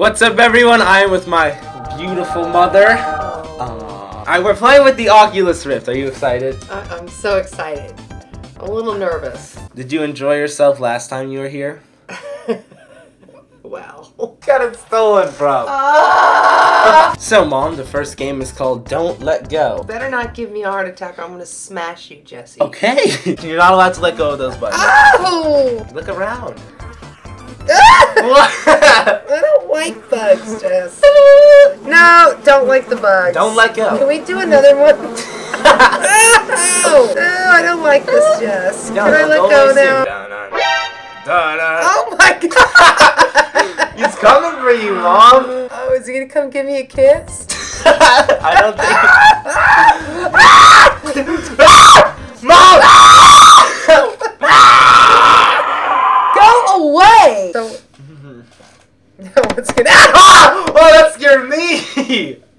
What's up, everyone? I am with my beautiful mother. We're playing with the Oculus Rift. Are you excited? I'm so excited. I'm a little nervous. Did you enjoy yourself last time you were here? Well. Got it stolen from. So, Mom, the first game is called Don't Let Go. Better not give me a heart attack or I'm gonna smash you, Jesse. Okay. You're not allowed to let go of those buttons. Ow! Look around. I don't like bugs, Jess. No, don't like the bugs. Don't let go. Can we do another one? Oh, I don't like this, Jess. Can I let go now? Oh my god! He's coming for you, Mom. Oh, is he gonna come give me a kiss? I don't think. Mom! Go away! So... No one's gonna. Oh, that scared me!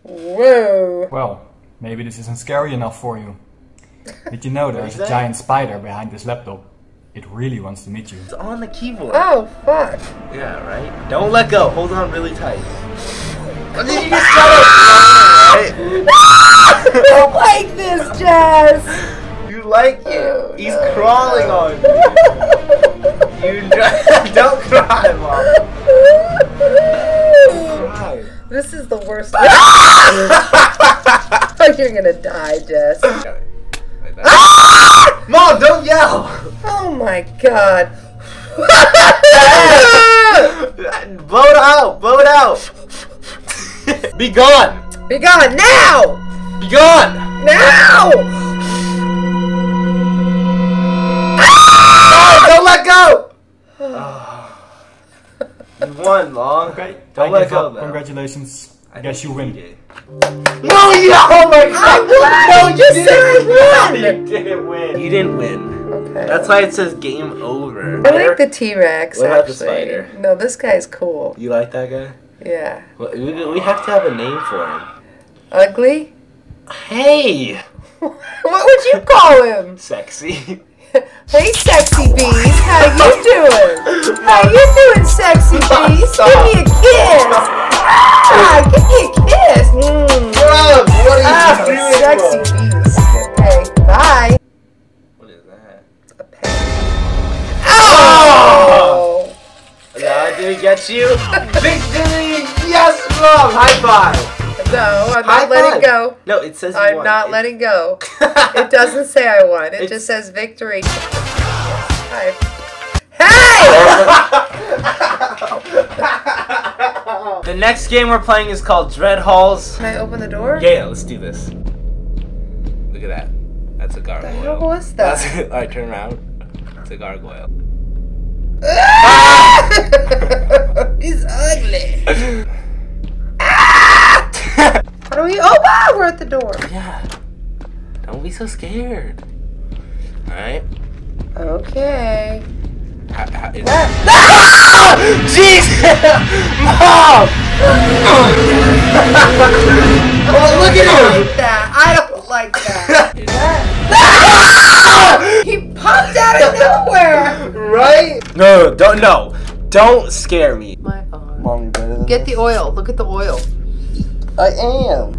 Whoa! Well, maybe this isn't scary enough for you. Did you know there's a giant spider behind this laptop? It really wants to meet you. It's on the keyboard. Oh, fuck. Yeah, right? Don't let go. Hold on really tight. What did you just tell us? I don't like this, Jess. You like it. Oh, he's crawling on you. Don't cry, Mom. Don't cry. This is the worst. You're gonna die, Jess. Mom, don't yell! Oh my god. Blow it out! Blow it out! Be gone! Be gone now! Be gone! Now! Oh, don't let go! You won, Mom. Okay, don't let go. Congratulations. I guess you win. No, you! Oh my god! No, you didn't win! You didn't win. You didn't win. Okay. That's why it says game over. I like the T-Rex, actually. What about the spider? No, this guy's cool. You like that guy? Yeah. Well, we have to have a name for him. Ugly? Hey! What would you call him? Sexy. Hey, sexy bees! How you doing? How you doing, sexy bees? Give me a kiss! Ah, give me a kiss! Mm. Bro, what are you doing? Sexy beast. Okay, bye. What is that? A pet. Oh! That didn't get you? Victory! Yes, Mom! High five! No, I'm not letting go. No, it says you won. I'm not letting go. It doesn't say I won. It just says victory. Hi. Hey! The next game we're playing is called Dread Halls. Can I open the door? Yeah, let's do this. Look at that. That's a gargoyle. What the hell was that? Alright, turn around. It's a gargoyle. He's ugly. What are we? Oh, wow, we're at the door. Yeah. Don't be so scared. Alright. Okay. How is that? Ah! Jesus! Mom! Oh, look at him! I don't like that. Ah! He popped out of nowhere! Right? No, don't. No, don't scare me. My arm. Mom, you better than get this? The oil. Look at the oil. I am.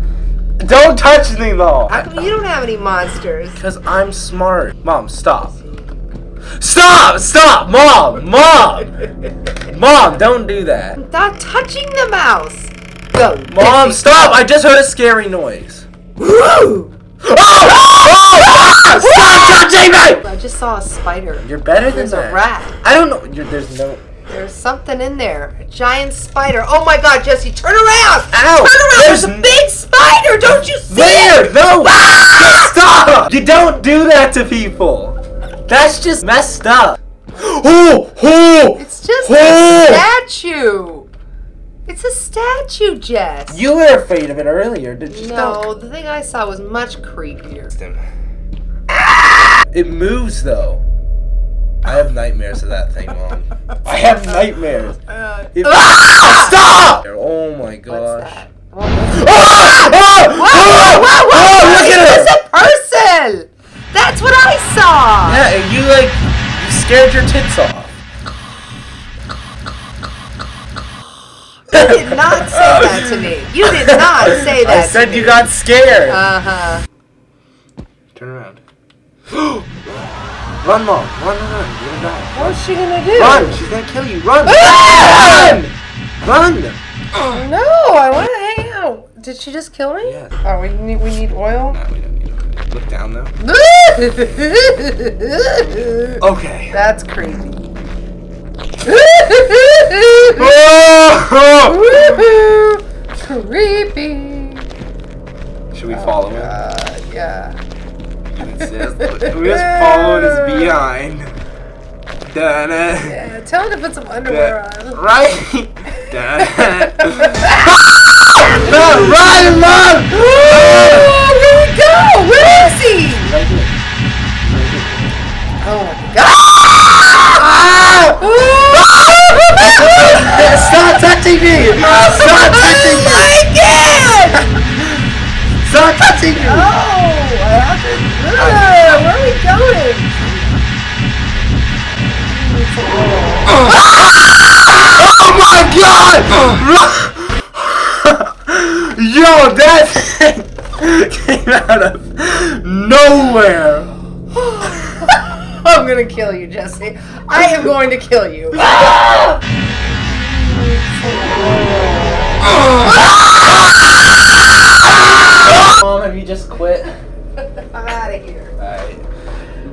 Don't touch me, Mom. How come you don't have any monsters? Because I'm smart. Mom, stop. Stop! Stop! Mom! Mom! Mom, don't do that. Stop touching the mouse! Go, Mom, Jesse, stop! Go. I just heard a scary noise. Woo! Oh! Oh! Stop touching me! I just saw a spider. You're better than that. There's a rat. I don't know. There's no... There's something in there. A giant spider. Oh my god, Jesse, turn around! Ow! Turn around! There's a big spider! Don't you see it? No! Ah! Stop! You don't do that to people! That's just messed up. Oh! It's just a statue. It's a statue, Jess. You were afraid of it earlier, did you? No, the thing I saw was much creepier. It moves, though. I have nightmares of that thing, Mom. I have nightmares. Stop! Oh my gosh. What's that? Whoa! Look at it! It's a person! That's what I saw! Yeah, and you scared your tits off. You did not say that to me. You did not say that. I said to you me. Got scared. Turn around. Run, mom. Run, run, run. You're gonna die. What's she gonna do? Run. She's gonna kill you. Run. Run. Run. No, I want to hang out. Did she just kill me? Yeah. Oh, we need oil. No, we don't need oil. Look down though. Okay. That's crazy. Woohoo! Creepy. Should we follow him? Yeah. We just followed his behind. Yeah, tell him to put some underwear on. Right? No, right, Mom! Here we go! Where is he? Right here. Oh my God! Stop touching me! Stop touching me! Stop touching me! Oh, where are we going? Oh my God! Yo, that came out of nowhere. I'm gonna kill you, Jesse. I am going to kill you. Mom, have you just quit? I'm out of here. Alright.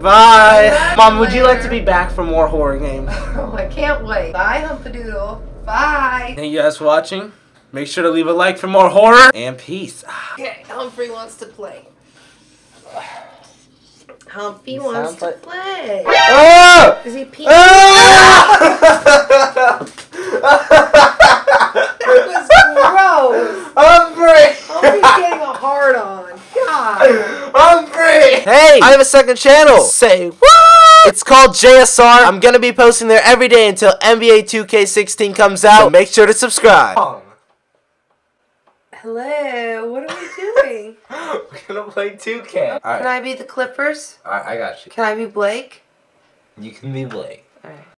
Bye. Mom, would you like to be back for more horror games? Oh, I can't wait. Bye, Humpadoodle. Bye. Thank you guys for watching. Make sure to leave a like for more horror. And peace. Okay, Humphrey wants to play. Humphrey wants to play. Oh! Is he peeing? Oh! That was gross. Humphrey! Humphrey's getting a hard on. God. Humphrey! Hey, I have a second channel. Say what? It's called JSR. I'm going to be posting there every day until NBA 2K16 comes out. So make sure to subscribe. Hello, what are we doing? We're gonna play 2K. Right. Can I be the Clippers? Alright, I got you. Can I be Blake? You can be Blake. Alright.